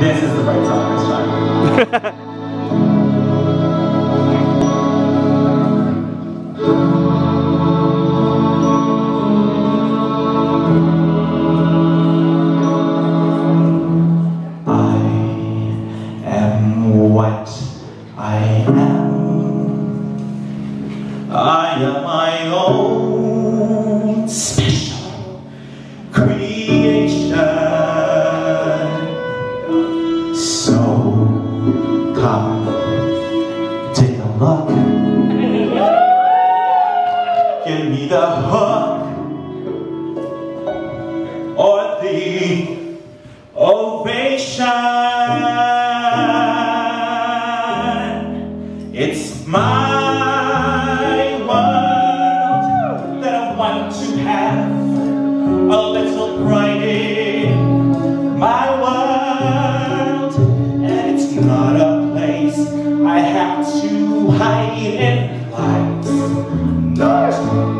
This is the right song this time. I am what I am. I am my own special creation. Take a look. Give me the hook or the ovation. It's my world that I want to have a little brightening. My world, and it's not a I have to hide in lights, not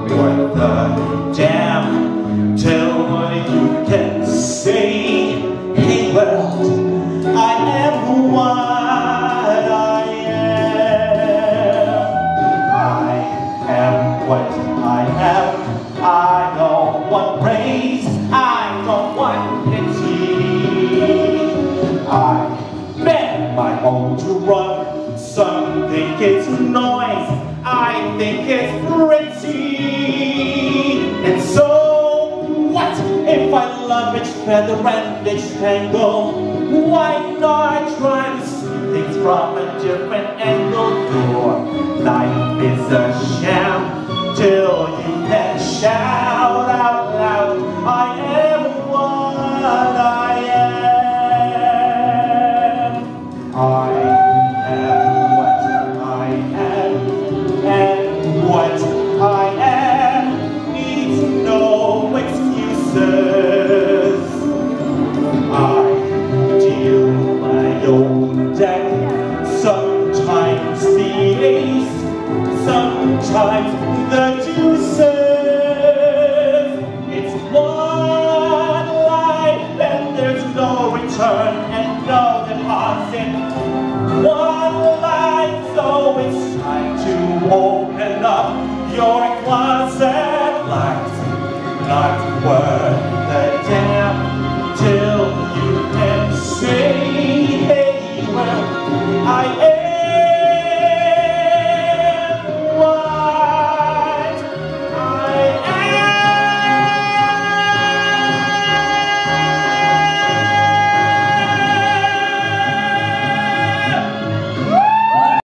worth the damn. Tell what you can say. Hey world, I am what I am. I am what I am. I don't want praise, I don't want pity. I beg my own to run. Some think it's noise, I think it's pretty. And so what if I love each feather and each tangle? Why not try to see things from a different angle? Your life is a sham till you can shout out.